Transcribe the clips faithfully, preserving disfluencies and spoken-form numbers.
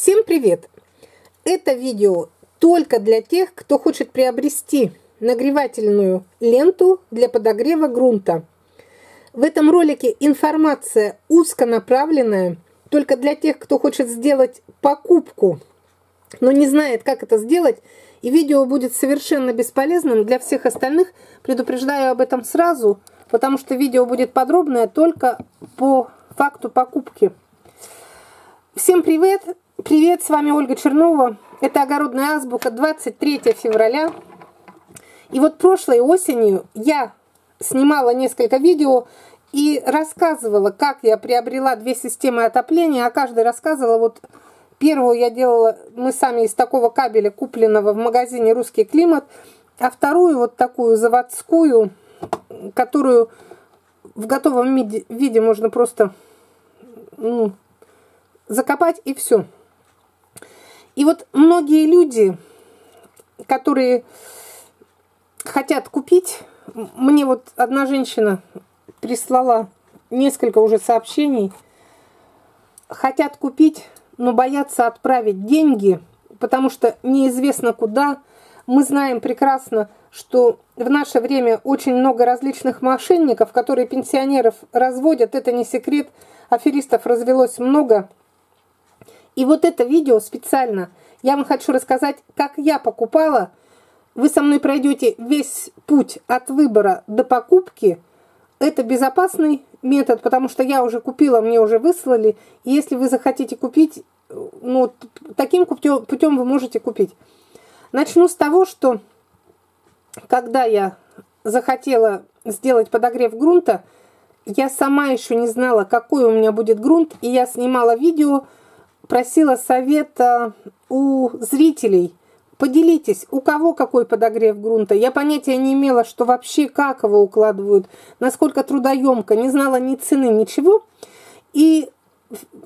Всем привет! Это видео только для тех, кто хочет приобрести нагревательную ленту для подогрева грунта. В этом ролике информация узконаправленная, только для тех, кто хочет сделать покупку, но не знает, как это сделать, и видео будет совершенно бесполезным для всех остальных. Предупреждаю об этом сразу, потому что видео будет подробное только по факту покупки. Всем привет! Привет, с вами Ольга Чернова. Это Огородная Азбука, двадцать третье февраля. И вот прошлой осенью я снимала несколько видео и рассказывала, как я приобрела две системы отопления. О каждой рассказывала. Вот первую я делала, мы сами из такого кабеля, купленного в магазине «Русский климат», а вторую вот такую заводскую, которую в готовом виде можно просто ну, закопать и все. И вот многие люди, которые хотят купить, мне вот одна женщина прислала несколько уже сообщений, хотят купить, но боятся отправить деньги, потому что неизвестно куда. Мы знаем прекрасно, что в наше время очень много различных мошенников, которые пенсионеров разводят, это не секрет, аферистов развелось много. И вот это видео специально я вам хочу рассказать, как я покупала. Вы со мной пройдете весь путь от выбора до покупки. Это безопасный метод, потому что я уже купила, мне уже выслали. И если вы захотите купить, ну, таким путем вы можете купить. Начну с того, что когда я захотела сделать подогрев грунта, я сама еще не знала, какой у меня будет грунт, и я снимала видео, просила совета у зрителей. Поделитесь, у кого какой подогрев грунта. Я понятия не имела, что вообще, как его укладывают, насколько трудоемко, не знала ни цены, ничего. И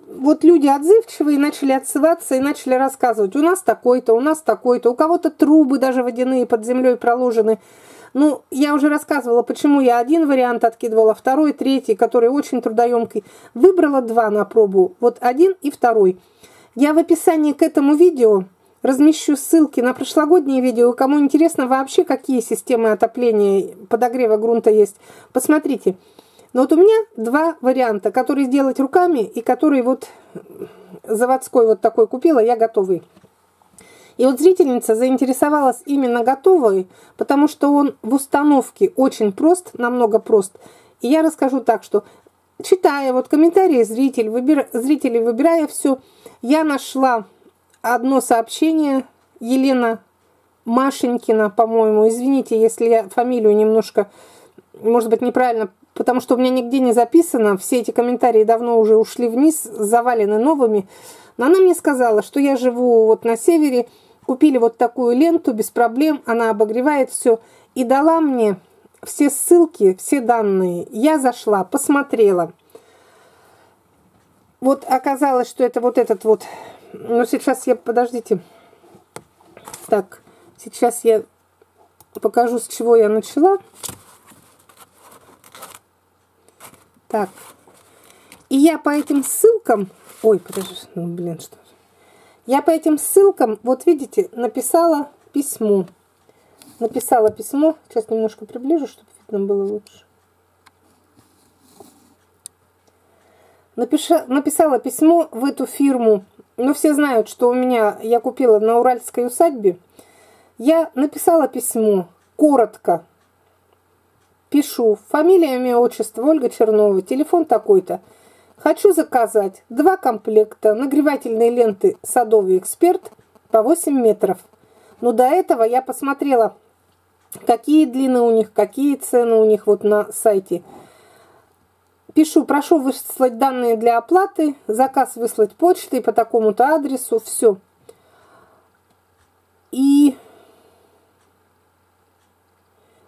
вот люди отзывчивые начали отзываться и начали рассказывать. У нас такой-то, у нас такой-то, у кого-то трубы даже водяные под землей проложены. Ну, я уже рассказывала, почему я один вариант откидывала, второй, третий, который очень трудоемкий. Выбрала два на пробу, вот один и второй. Я в описании к этому видео размещу ссылки на прошлогодние видео. Кому интересно вообще, какие системы отопления, подогрева грунта есть, посмотрите. Но вот у меня два варианта, которые сделать руками и который вот заводской вот такой купила, я готовый. И вот зрительница заинтересовалась именно готовой, потому что он в установке очень прост, намного прост. И я расскажу так, что читая вот комментарии зрителей, выбира, зрителей выбирая все, я нашла одно сообщение, Елена Машенькина, по-моему, извините, если я фамилию немножко, может быть, неправильно, потому что у меня нигде не записано, все эти комментарии давно уже ушли вниз, завалены новыми. Но она мне сказала, что я живу вот на севере, купили вот такую ленту без проблем, она обогревает все, и дала мне все ссылки, все данные. Я зашла, посмотрела. Вот оказалось, что это вот этот вот... Ну, сейчас я... Подождите. Так, сейчас я покажу, с чего я начала. Так. И я по этим ссылкам... Ой, подожди, ну, блин, что же. Я по этим ссылкам, вот видите, написала письмо. Написала письмо. Сейчас немножко приближу, чтобы видно было лучше. Напиша, написала письмо в эту фирму. Но все знают, что у меня, я купила на Уральской усадьбе. Я написала письмо, коротко. Пишу, фамилия, имя, отчество, Ольга Чернова, телефон такой-то. Хочу заказать два комплекта нагревательной ленты «Садовый Эксперт» по восемь метров. Но до этого я посмотрела, какие длины у них, какие цены у них вот на сайте. Пишу, прошу выслать данные для оплаты, заказ выслать почтой по такому-то адресу, все. И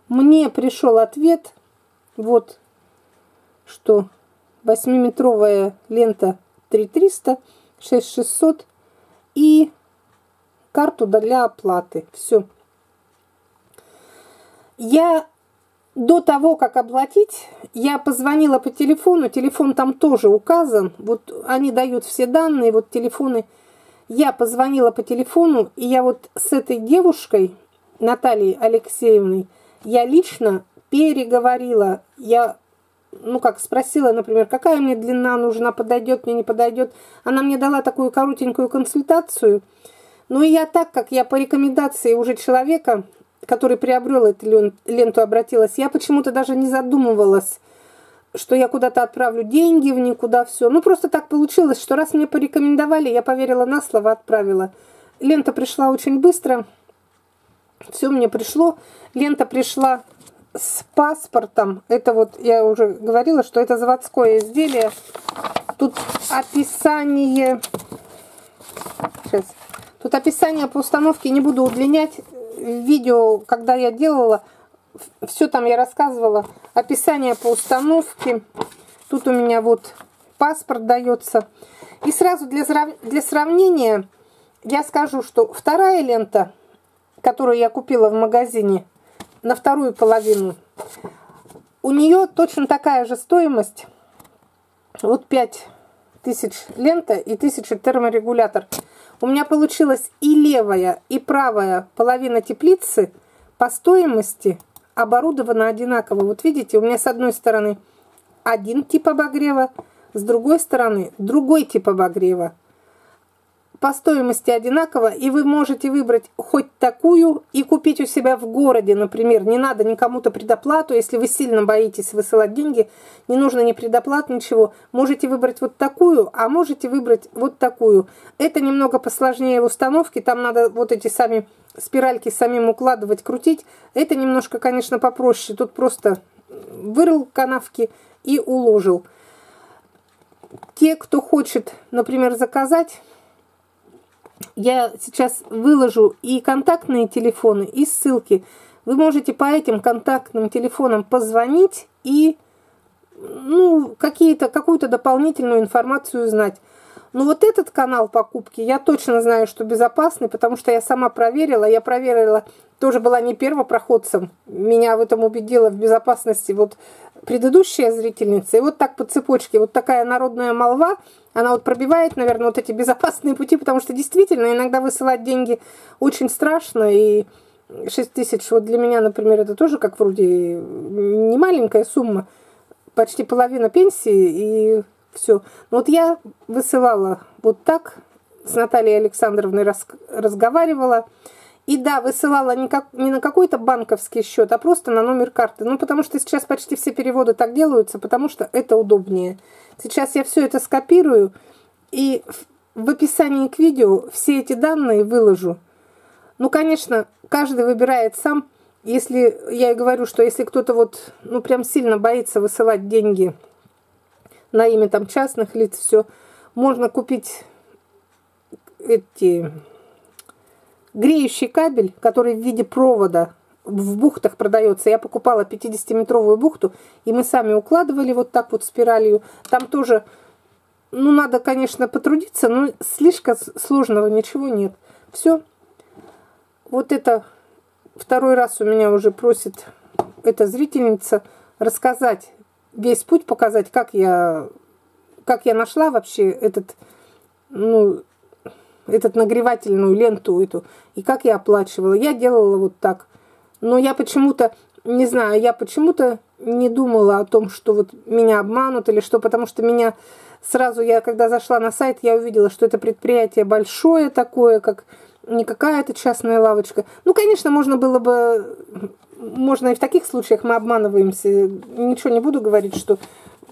мне пришел ответ, вот, что восьмиметровая лента три триста, шесть шестьсот и карту для оплаты, все. Я... До того, как оплатить, я позвонила по телефону, телефон там тоже указан, вот они дают все данные, вот телефоны. я позвонила по телефону, и я вот с этой девушкой, Натальей Алексеевной, я лично переговорила. Я, ну как, спросила, например, какая мне длина нужна, подойдет мне, не подойдет. Она мне дала такую коротенькую консультацию. Ну и я так, как я по рекомендации уже человека, который приобрел эту ленту, обратилась, я почему-то даже не задумывалась, что я куда-то отправлю деньги, в никуда все. Ну, просто так получилось, что раз мне порекомендовали, я поверила на слово, отправила. Лента пришла очень быстро. Все мне пришло. Лента пришла с паспортом. Это вот, я уже говорила, что это заводское изделие. Тут описание... Сейчас. Тут описание по установке не буду удлинять. Видео, когда я делала... Все там я рассказывала. Описание по установке. Тут у меня вот паспорт дается. И сразу для, для сравнения я скажу, что вторая лента, которую я купила в магазине, на вторую половину, у нее точно такая же стоимость. Вот пять тысяч лента и тысяча терморегулятор. У меня получилась и левая, и правая половина теплицы по стоимости оборудовано одинаково. Вот видите, у меня с одной стороны один тип обогрева, с другой стороны другой тип обогрева. По стоимости одинаково, и вы можете выбрать хоть такую и купить у себя в городе, например. Не надо никому-то предоплату, если вы сильно боитесь высылать деньги, не нужно ни предоплат, ничего. Можете выбрать вот такую, а можете выбрать вот такую. Это немного посложнее в установке, там надо вот эти сами спиральки самим укладывать, крутить. Это немножко, конечно, попроще. Тут просто вырыл канавки и уложил. Те, кто хочет, например, заказать, я сейчас выложу и контактные телефоны, и ссылки. Вы можете по этим контактным телефонам позвонить и, ну, какие-то, какую-то дополнительную информацию узнать. Но вот этот канал покупки я точно знаю, что безопасный, потому что я сама проверила. Я проверила, тоже была не первопроходцем. Меня в этом убедила в безопасности вот предыдущая зрительница. И вот так по цепочке, вот такая народная молва, она вот пробивает, наверное, вот эти безопасные пути, потому что действительно иногда высылать деньги очень страшно. И шесть тысяч, вот для меня, например, это тоже как вроде не маленькая сумма, почти половина пенсии и... Все. Вот я высылала вот так, с Натальей Александровной раз, разговаривала. И да, высылала не, как, не на какой-то банковский счет, а просто на номер карты. Ну, потому что сейчас почти все переводы так делаются, потому что это удобнее. Сейчас я все это скопирую и в описании к видео все эти данные выложу. Ну, конечно, каждый выбирает сам. Если, я и говорю, что если кто-то вот, ну, прям сильно боится высылать деньги на имя там частных лиц, все. Можно купить эти греющий кабель, который в виде провода в бухтах продается. Я покупала пятидесятиметровую бухту, и мы сами укладывали вот так вот спиралью. Там тоже, ну, надо, конечно, потрудиться, но слишком сложного ничего нет. Все. Вот это второй раз у меня уже просит эта зрительница рассказать, весь путь показать, как я, как я нашла вообще этот, ну, этот нагревательную ленту эту, и как я оплачивала. Я делала вот так. Но я почему-то, не знаю, я почему-то не думала о том, что вот меня обманут или что, потому что меня сразу, я когда зашла на сайт, я увидела, что это предприятие большое такое, как не какая-то частная лавочка. Ну, конечно, можно было бы... Можно и в таких случаях мы обманываемся. Ничего не буду говорить, что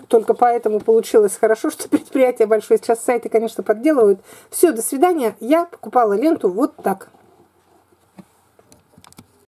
только поэтому получилось хорошо, что предприятие большое. Сейчас сайты, конечно, подделывают. Все, до свидания. Я покупала ленту вот так.